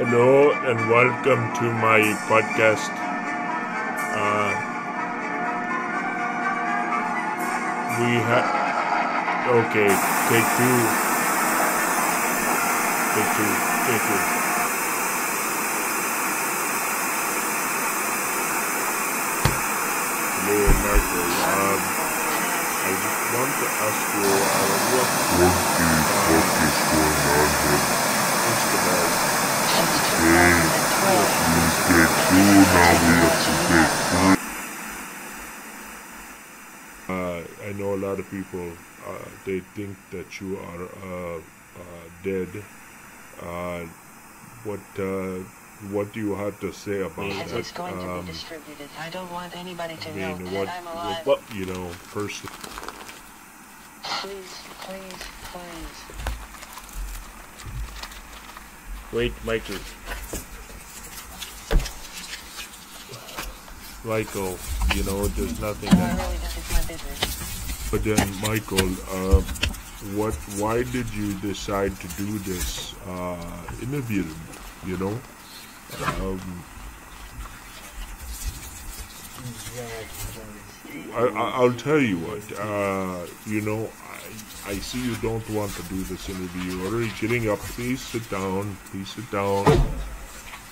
Hello and welcome to my podcast. Take two. Hello Michael, I just want to ask you what is going on here? I know a lot of people, they think that you are dead. What do you have to say about that? It's going to be distributed. I don't want anybody to know that I'm alive. First. Please. Wait, Michael, there's nothing that... Really, this is my business. But then, Michael, why did you decide to do this interview, I'll tell you what, I see you don't want to do this interview. Are you getting up? Please sit down.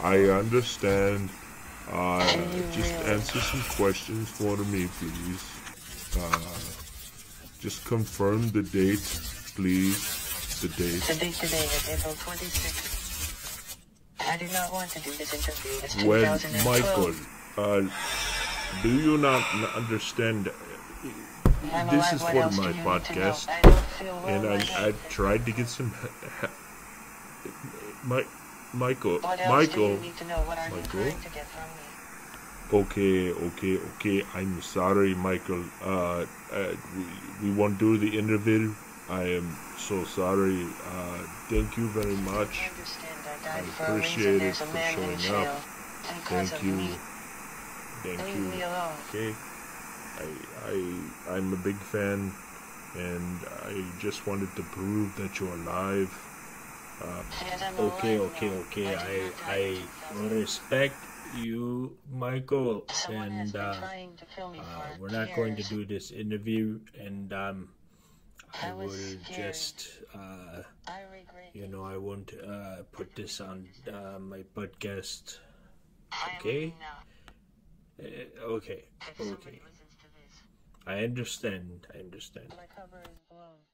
I understand. Just answer some questions for me, please. Just confirm the date, please. The date. The date today is April 26th. I do not want to do this interview. It's 2012. Michael, do you not understand? This is for my podcast, and I tried to get some. Michael. Okay. I'm sorry, Michael. We won't do the interview. I am so sorry. Thank you very much. I appreciate it for showing up. Thank you. Okay. I'm a big fan, and I just wanted to prove that you're alive. Okay. I respect you, Michael, and we're not going to do this interview. And I will just, I won't put this on my podcast. Okay. Okay. I understand. My cover is blown.